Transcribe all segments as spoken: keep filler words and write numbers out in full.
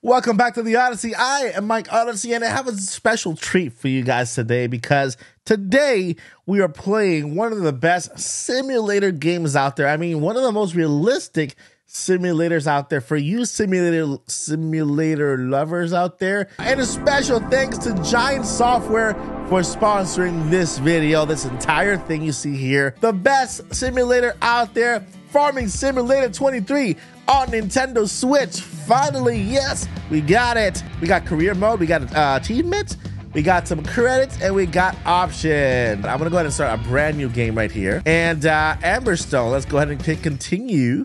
Welcome back to the Odyssey. I am Mike Odyssey, and I have a special treat for you guys today because today we are playing one of the best simulator games out there. I mean, one of the most realistic simulators out there for you simulator simulator lovers out there. And a special thanks to GIANTS Software for sponsoring this video, this entire thing you see here. The best simulator out there, Farming Simulator twenty-three. On Nintendo Switch, finally, yes, we got it. We got career mode, we got uh, achievements, we got some credits, and we got options. I'm gonna go ahead and start a brand new game right here. And uh, Amberstone, let's go ahead and click continue.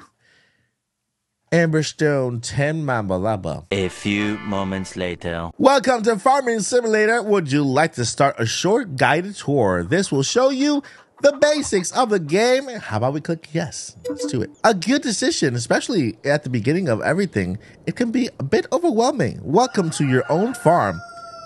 Amberstone ten Mamba Laba. A few moments later. Welcome to Farming Simulator. Would you like to start a short guided tour? This will show you the basics of the game. How about we click yes? Let's do it. A good decision, especially at the beginning of everything, it can be a bit overwhelming. Welcome to your own farm.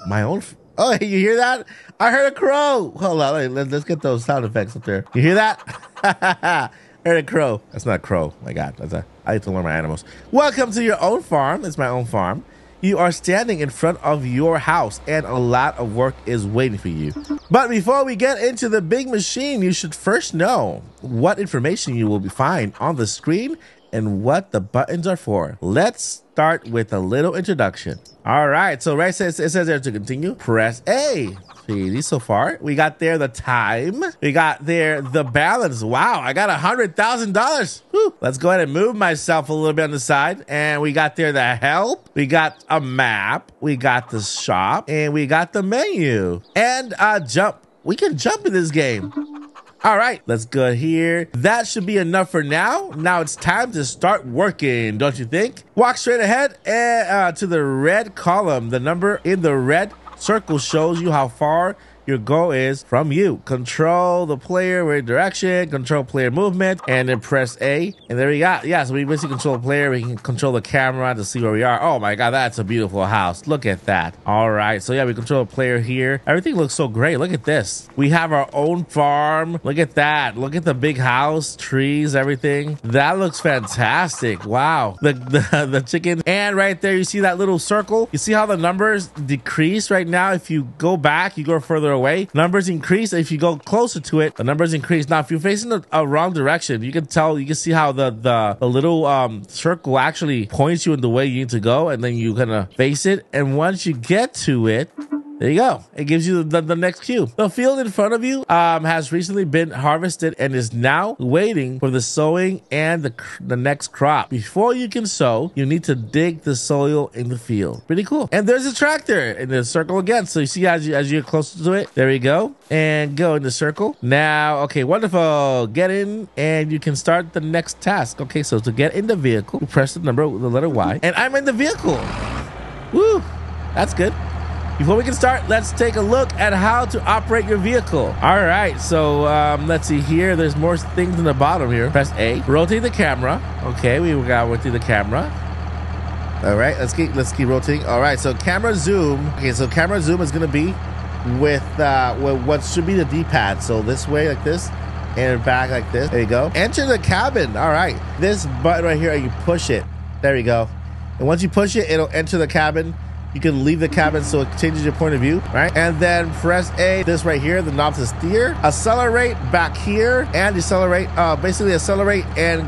My own f Oh, you hear that? I heard a crow. Hold on, let's get those sound effects up there. You hear that? Heard a crow. That's not a crow. My God, that's a, I need to learn my animals. Welcome to your own farm. It's my own farm. You are standing in front of your house, and a lot of work is waiting for you. But before we get into the big machine, you should first know what information you will find on the screen and what the buttons are for. Let's start with a little introduction. All right, so right says it says there to continue. Press A. Easy so far. We got there the time. We got there the balance. Wow, I got a hundred thousand dollars. Let's go ahead and move myself a little bit on the side. And we got there the help. We got a map. We got the shop, and we got the menu. And uh, jump. We can jump in this game. All right, let's go here. That should be enough for now. Now it's time to start working, don't you think? Walk straight ahead and uh, to the red column. The number in the red circle shows you how far your goal is from you. Control the player with direction, control player movement, and then press A. And there we got, yeah, so we basically control the player. We can control the camera to see where we are. Oh my God, that's a beautiful house. Look at that. All right, so yeah, we control the player here. Everything looks so great. Look at this. We have our own farm. Look at that. Look at the big house, trees, everything. That looks fantastic. Wow. The, the, the chicken. And right there, you see that little circle? You see how the numbers decrease right now? If you go back, you go further away. Away. Numbers increase. If you go closer to it, the numbers increase. Now, if you're facing the a wrong direction, you can tell, you can see how the, the, the little um, circle actually points you in the way you need to go, and then you kind of face it. And once you get to it, there you go. It gives you the, the, the next cue. The field in front of you um, has recently been harvested and is now waiting for the sowing and the, the next crop. Before you can sow, you need to dig the soil in the field. Pretty cool. And there's a tractor in the circle again. So you see as, you, as you're closer to it, there we go. And go in the circle. Now, okay, wonderful. Get in and you can start the next task. Okay, so to get in the vehicle, you press the number, the letter Y. And I'm in the vehicle. Woo, that's good. Before we can start, let's take a look at how to operate your vehicle. All right, so um, let's see here. There's more things in the bottom here. Press A, rotate the camera. Okay, we gotta rotate the camera. All right, let's keep let's keep rotating. All right, so camera zoom. Okay, so camera zoom is gonna be with, uh, with what should be the D-pad. So this way, like this, and back like this. There you go. Enter the cabin. All right, this button right here, you push it. There we go. And once you push it, it'll enter the cabin. You can leave the cabin so it changes your point of view, right? And then press A, this right here, the knob to steer. Accelerate back here and decelerate, uh, basically accelerate and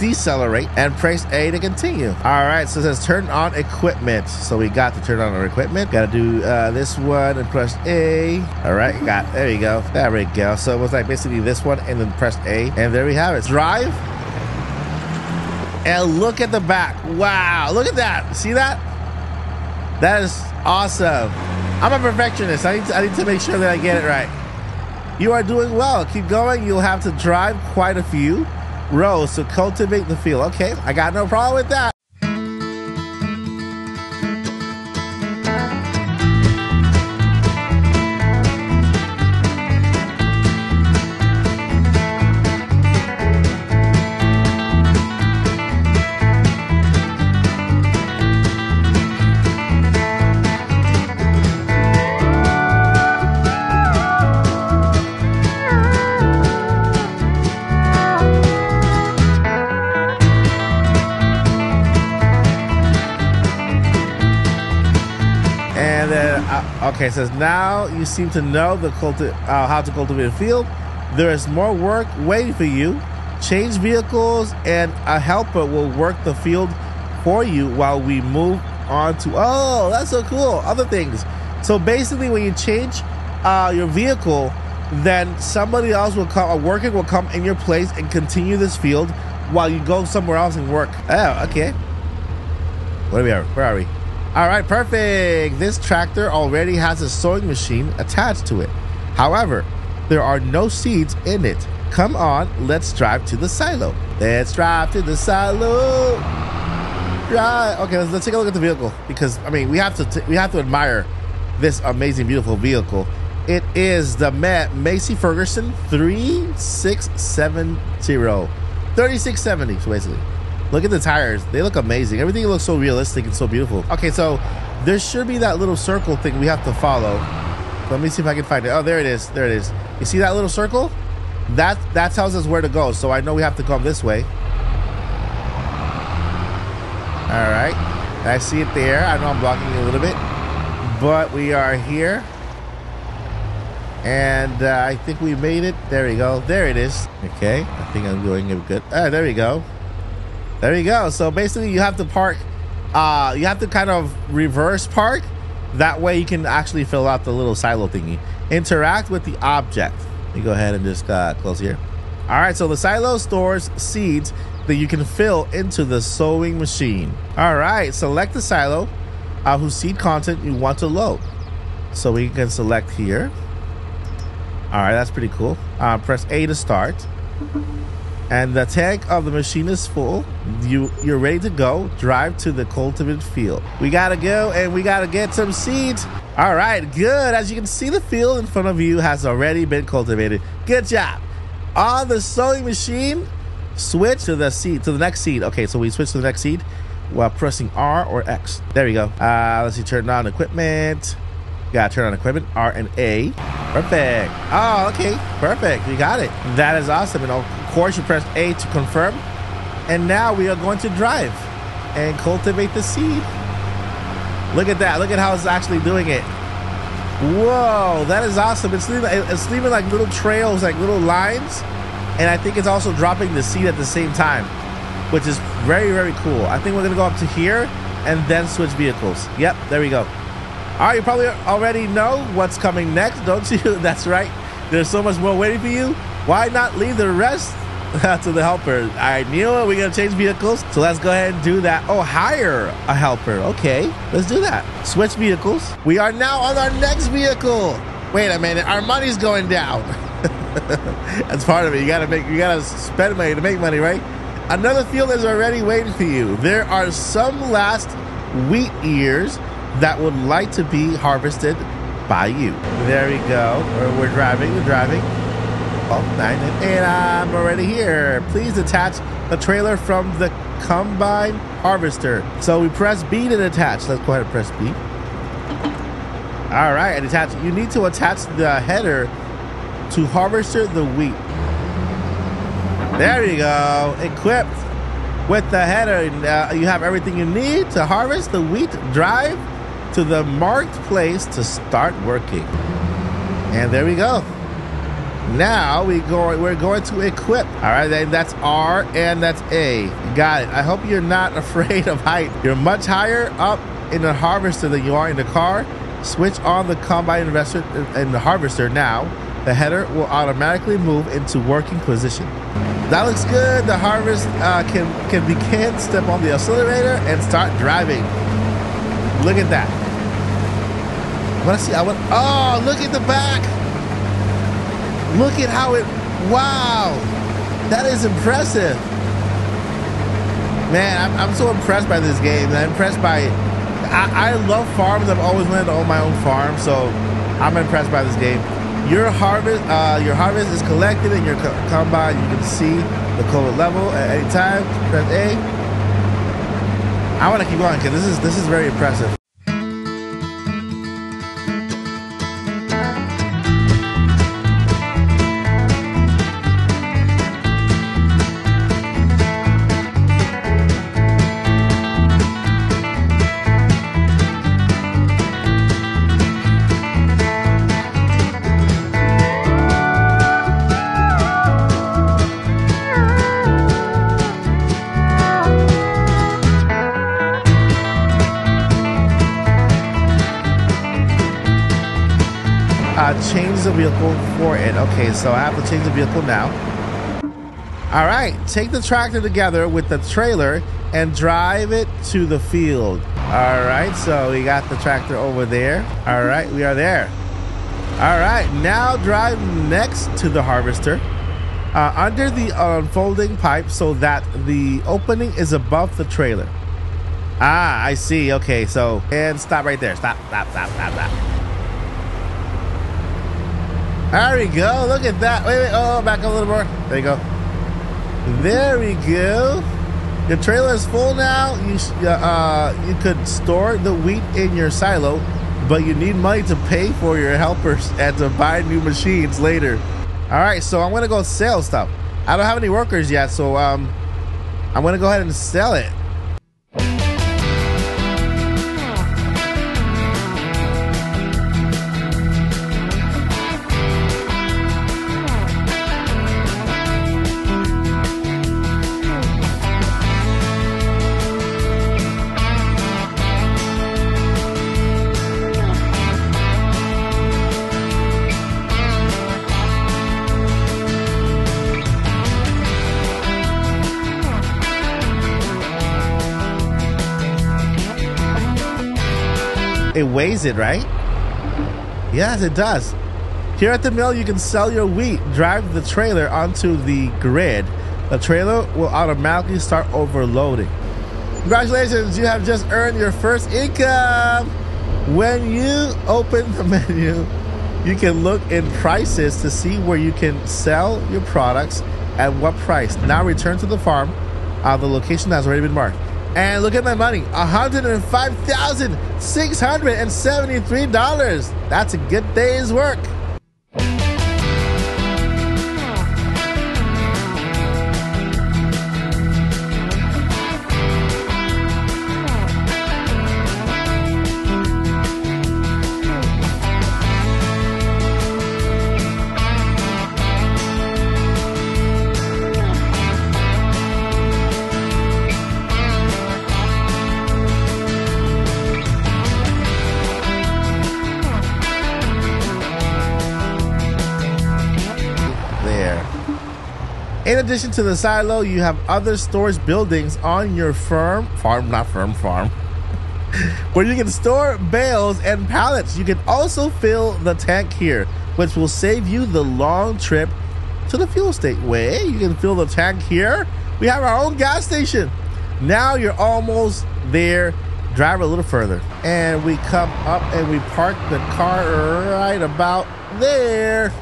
decelerate, and press A to continue. All right, so it says turn on equipment. So we got to turn on our equipment. Got to do uh, this one and press A. All right, got, there we go. There we go. So it was like basically this one and then press A. And there we have it. Drive. And look at the back. Wow, look at that. See that? That is awesome. I'm a perfectionist. I need, to, I need to make sure that I get it right. You are doing well. Keep going. You'll have to drive quite a few rows to cultivate the field. Okay, I got no problem with that. And then, uh, okay, it says, now you seem to know the culti- uh, how to cultivate a field. There is more work waiting for you. Change vehicles and a helper will work the field for you while we move on to, oh, that's so cool, other things. So basically when you change uh, your vehicle, then somebody else will come, a worker will come in your place and continue this field while you go somewhere else and work. Oh, okay. Where are we? Where are we? All right, perfect. This tractor already has a sowing machine attached to it. However, there are no seeds in it. Come on, let's drive to the silo. Let's drive to the silo. Drive. Okay, let's, let's take a look at the vehicle because, I mean, we have to t we have to admire this amazing, beautiful vehicle. It is the Ma Massey Ferguson thirty-six seventy, thirty-six seventy, so basically. Look at the tires. They look amazing. Everything looks so realistic and so beautiful. Okay, so there should be that little circle thing we have to follow. Let me see if I can find it. Oh, there it is. There it is. You see that little circle? That, that tells us where to go, so I know we have to come this way. All right. I see it there. I know I'm blocking it a little bit, but we are here. And uh, I think we made it. There we go. There it is. Okay. I think I'm doing it good. Ah, there we go. There you go. So basically you have to park, uh, you have to kind of reverse park. That way you can actually fill out the little silo thingy. Interact with the object. Let me go ahead and just uh, close here. All right. So the silo stores seeds that you can fill into the sowing machine. All right. Select the silo uh, whose seed content you want to load. So we can select here. All right. That's pretty cool. Uh, press A to start. And the tank of the machine is full. You, you're ready to go. Drive to the cultivated field. We gotta go and we gotta get some seeds. All right, good. As you can see, the field in front of you has already been cultivated. Good job. On the sowing machine, switch to the seed, to the next seed. Okay, so we switch to the next seed while pressing R or X. There we go. Uh, let's see, turn on equipment. Gotta turn on equipment, R and A. Perfect. Oh, okay, perfect. You got it. That is awesome. And of course, you press A to confirm. And now we are going to drive and cultivate the seed. Look at that. Look at how it's actually doing it. Whoa, that is awesome. It's leaving, it's leaving like little trails, like little lines. And I think it's also dropping the seed at the same time, which is very, very cool. I think we're gonna go up to here and then switch vehicles. Yep, there we go. All right, you probably already know what's coming next, don't you? That's right. There's so much more waiting for you. Why not leave the rest to the helper? I knew it. We're going to change vehicles. So let's go ahead and do that. Oh, hire a helper. Okay, let's do that. Switch vehicles. We are now on our next vehicle. Wait a minute. Our money's going down. That's part of it. You got to make, you got to spend money to make money, right? Another field is already waiting for you. There are some last wheat ears that would like to be harvested by you. There we go. We're, we're driving, we're driving. Oh, nine and eight, I'm already here. Please detach the trailer from the combine harvester. So we press B to detach. Let's go ahead and press B. All right, and attach. You need to attach the header to harvester the wheat. There you go, equipped with the header. Uh, you have everything you need to harvest the wheat. Drive to the marked place to start working. And there we go. Now we go, we're going to equip. All right, that's R and that's A. Got it. I hope you're not afraid of height. You're much higher up in the harvester than you are in the car. Switch on the combine investor and the harvester now. The header will automatically move into working position. That looks good. The harvest uh, can, can begin. Step on the accelerator and start driving. Look at that. I want to see. I want. Oh, look at the back. Look at how it. Wow. That is impressive. Man, I'm, I'm so impressed by this game. I'm impressed by it. I, I love farms. I've always wanted to own my own farm. So I'm impressed by this game. Your harvest, uh, your harvest is collected in your co combine. You can see the color level at any time. Press A. I want to keep going because this is this is very impressive. Uh, change the vehicle for it. Okay, so I have to change the vehicle now. All right, take the tractor together with the trailer and drive it to the field. All right, so we got the tractor over there. All right, we are there. All right, now drive next to the harvester uh, under the unfolding pipe so that the opening is above the trailer. Ah, I see. Okay, so and stop right there. Stop, stop, stop, stop, stop. There we go. Look at that. Wait, wait. Oh, back up a little more. There you go. There we go. Your trailer is full now. You uh, you could store the wheat in your silo, but you need money to pay for your helpers and to buy new machines later. All right, so I'm going to go sell stuff. I don't have any workers yet, so um, I'm going to go ahead and sell it. It weighs it, right? Yes, it does. Here at the mill, you can sell your wheat. Drive the trailer onto the grid. The trailer will automatically start overloading. Congratulations, you have just earned your first income. When you open the menu, you can look in prices to see where you can sell your products at what price. Now return to the farm, uh, the location that's already been marked. And look at my money, one hundred five thousand six hundred seventy-three dollars. That's a good day's work. In addition to the silo, you have other storage buildings on your firm, farm, not firm, farm, where you can store bales and pallets. You can also fill the tank here, which will save you the long trip to the fuel station. Wait, you can fill the tank here? We have our own gas station. Now you're almost there. Drive a little further. And we come up and we park the car right about there.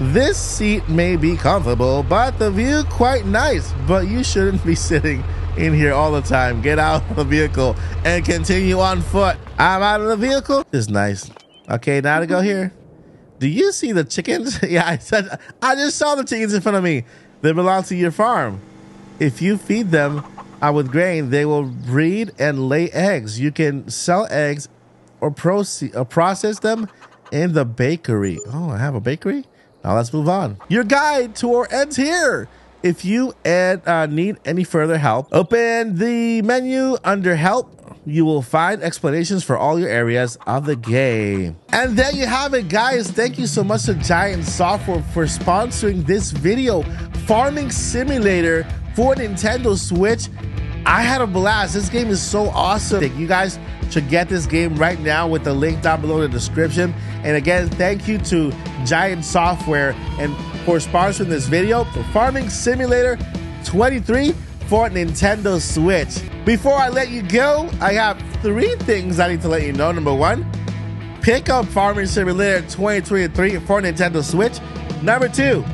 This seat may be comfortable, but the view quite nice. But you shouldn't be sitting in here all the time. Get out of the vehicle and continue on foot. I'm out of the vehicle. This is nice. Okay, now to go here. Do you see the chickens? Yeah, I said I just saw the chickens in front of me. They belong to your farm. If you feed them uh, with grain, they will breed and lay eggs. You can sell eggs or proce uh, process them in the bakery. Oh, I have a bakery? Now let's move on. Your guide tour ends here. If you add, uh, need any further help, open the menu under help. You will find explanations for all your areas of the game. And there you have it, guys. Thank you so much to GIANTS Software for sponsoring this video. Farming Simulator for Nintendo Switch. I had a blast. This game is so awesome. You guys should get this game right now with the link down below in the description. And again, thank you to GIANTS Software and for sponsoring this video for Farming Simulator twenty-three for Nintendo Switch. Before I let you go, I have three things I need to let you know. Number one, pick up Farming Simulator twenty twenty-three for Nintendo Switch. Number two,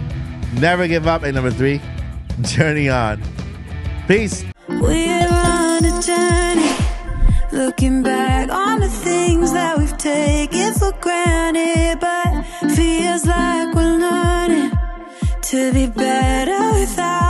never give up. And number three, journey on. Peace. We're on a journey, looking back on the things that we've taken for granted, but feels like we're learning to be better without.